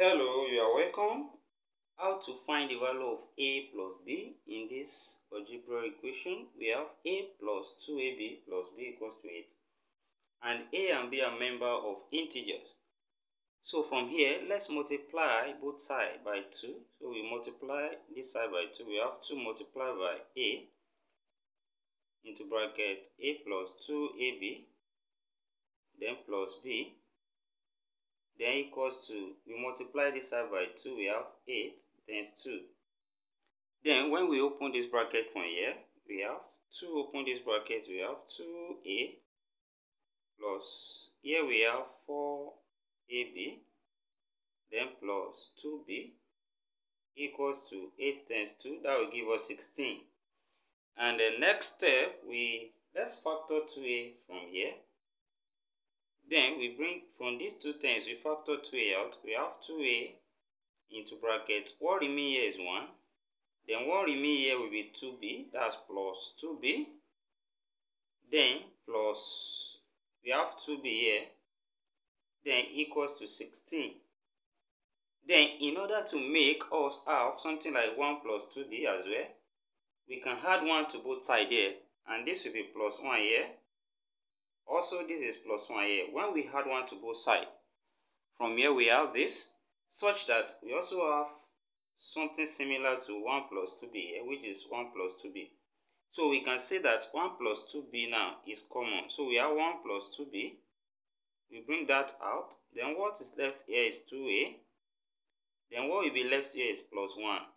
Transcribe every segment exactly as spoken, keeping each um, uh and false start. Hello, you are welcome. How to find the value of a plus b in this algebraic equation? We have a plus two a b plus b equals to eight. And a and b are member of integers. So from here, let's multiply both sides by two. So we multiply this side by two. We have two multiplied by a into bracket a plus two a b, then plus b. Then equals to, we multiply this side by two, we have eight times two. Then when we open this bracket from here, we have two, open this bracket, we have two a plus, here we have four a b, then plus two b equals to eight times two, that will give us sixteen. And the next step, we let's factor two a from here. Then we bring from these two terms, we factor two a out. We have two a into brackets. What remains here is one. Then what remains here will be two b. That's plus two b. Then plus, we have two b here. Then equals to sixteen. Then in order to make us have something like one plus two b as well, we can add one to both sides here. And this will be plus one here. Also, this is plus one here. When we add one to both sides, from here we have this, such that we also have something similar to one plus two b here, which is one plus two b. So we can say that one plus two b now is common. So we have one plus two b. We bring that out. Then what is left here is two a. Then what will be left here is plus one,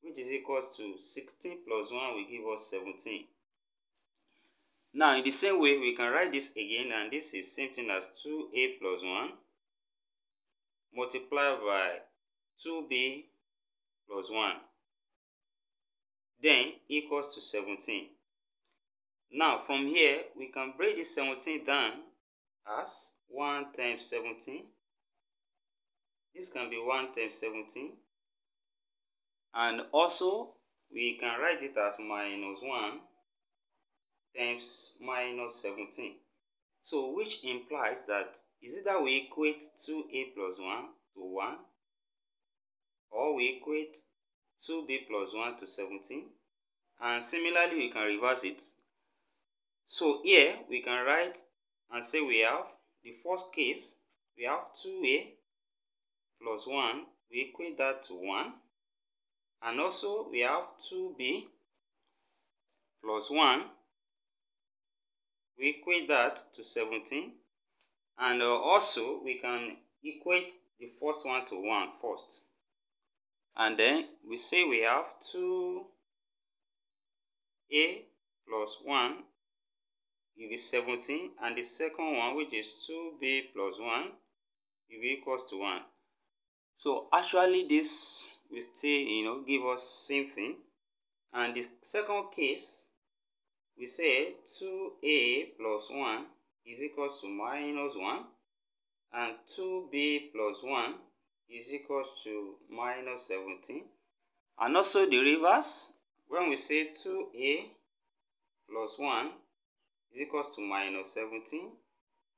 which is equals to sixteen plus one will give us seventeen. Now, in the same way, we can write this again, and this is same thing as two a plus one multiplied by two b plus one, then equals to seventeen. Now, from here, we can break this seventeen down as one times seventeen. This can be one times seventeen. And also, we can write it as minus one times minus seventeen. So which implies that is it that we equate two a plus one to one, or we equate two b plus one to seventeen. And similarly, we can reverse it. So here we can write and say we have the first case, we have two a plus one, we equate that to one, and also we have two b plus one, we equate that to seventeen. And uh, also we can equate the first one to one first, and then we say we have two a plus one will be seventeen, and the second one, which is two b plus one, will be equals to one. So actually this will still, you know, give us same thing. And the second case, we say two a plus one is equals to minus one, and two b plus one is equals to minus seventeen. And also the reverse, when we say two a plus one is equals to minus seventeen,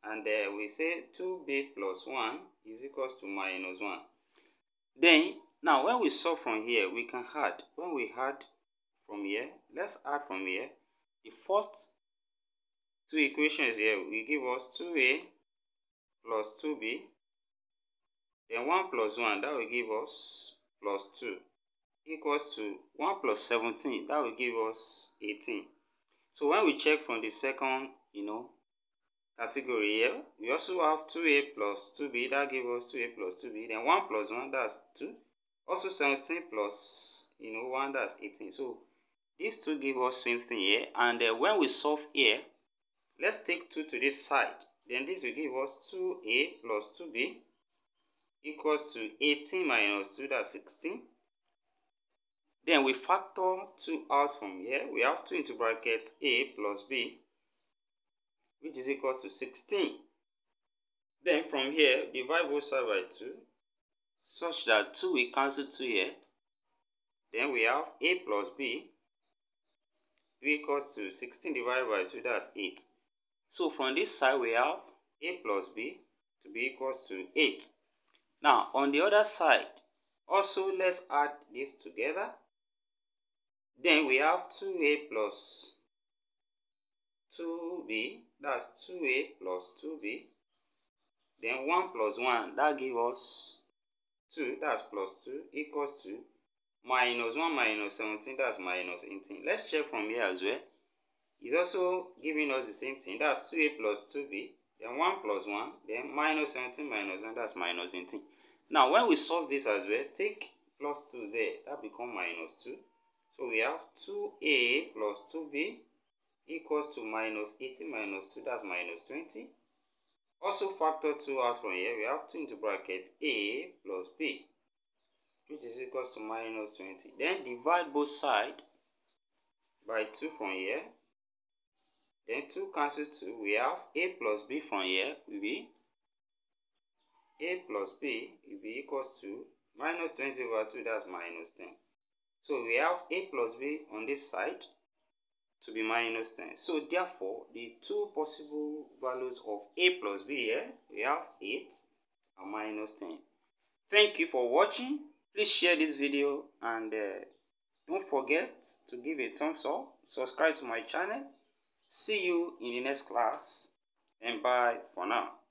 and uh, we say two b plus one is equals to minus one. Then, now when we solve from here, we can add, when we add from here, let's add from here. The first two equations here will give us two a plus two b, then one plus one, that will give us plus two, equals to one plus seventeen, that will give us eighteen. So when we check from the second, you know, category here, we also have two a plus two b, that gives us two a plus two b, then one plus one, that's two, also seventeen plus, you know, one, that's eighteen. So these two give us same thing here, and uh, when we solve here, let's take two to this side. Then this will give us two a plus two b equals to eighteen minus two, that's sixteen. Then we factor two out from here. We have two into bracket a plus b, which is equal to sixteen. Then from here, divide both sides by two, such that two will cancel two here. Then we have a plus b equals to sixteen divided by two, that's eight. So from this side we have a plus b to be equals to eight. Now on the other side, also let's add this together. Then we have two a plus two b, that's two a plus two b. Then one plus one, that gives us two, that's plus two, equals two. Minus one minus seventeen, that's minus eighteen. Let's check from here as well. It's also giving us the same thing. That's two a plus two b. Then one plus one. Then minus seventeen minus one, that's minus eighteen. Now, when we solve this as well, take plus two there. That becomes minus two. So, we have two a plus two b equals to minus eighteen minus two, that's minus twenty. Also, factor two out from here. We have two into bracket a plus b, which is equal to minus twenty. Then divide both sides by two from here. Then two cancel two. We have a plus b from here will be a plus b will be equals to minus twenty over two, that's minus ten. So we have a plus b on this side to be minus ten. So therefore, the two possible values of a plus b here, we have eight and minus ten. Thank you for watching. Please share this video and uh, don't forget to give a thumbs up. Subscribe to my channel. See you in the next class, and bye for now.